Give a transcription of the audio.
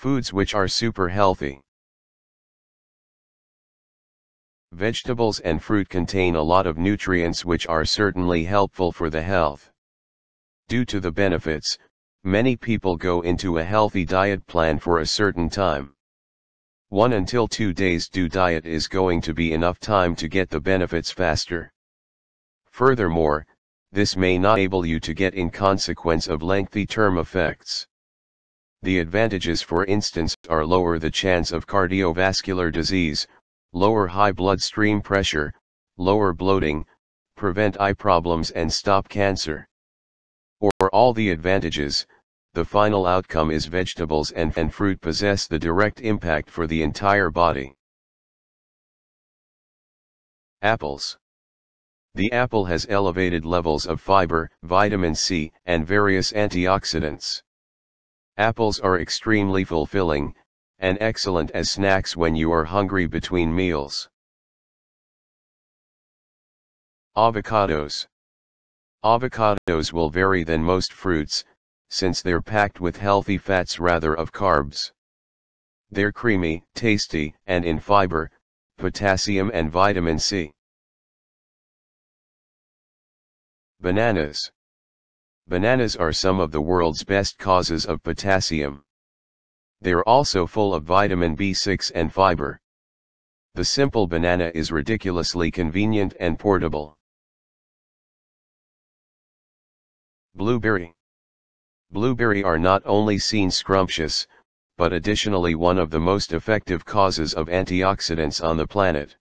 Foods which are super healthy. Vegetables and fruit contain a lot of nutrients which are certainly helpful for the health. Due to the benefits, many people go into a healthy diet plan for a certain time. 1 until 2 days due diet is going to be enough time to get the benefits faster. Furthermore, this may not able you to get in consequence of lengthy term effects. The advantages, for instance, are lower the chance of cardiovascular disease, lower high bloodstream pressure, lower bloating, prevent eye problems and stop cancer. Or all the advantages, the final outcome is vegetables and fruit possess the direct impact for the entire body. Apples. The apple has elevated levels of fiber, vitamin C, and various antioxidants. Apples are extremely fulfilling, and excellent as snacks when you are hungry between meals. Avocados. Avocados will vary than most fruits, since they're packed with healthy fats rather of carbs. They're creamy, tasty, and in fiber, potassium and vitamin C. Bananas. Bananas are some of the world's best causes of potassium. They're also full of vitamin B6 and fiber. The simple banana is ridiculously convenient and portable. Blueberry. Blueberry are not only seen scrumptious, but additionally one of the most effective causes of antioxidants on the planet.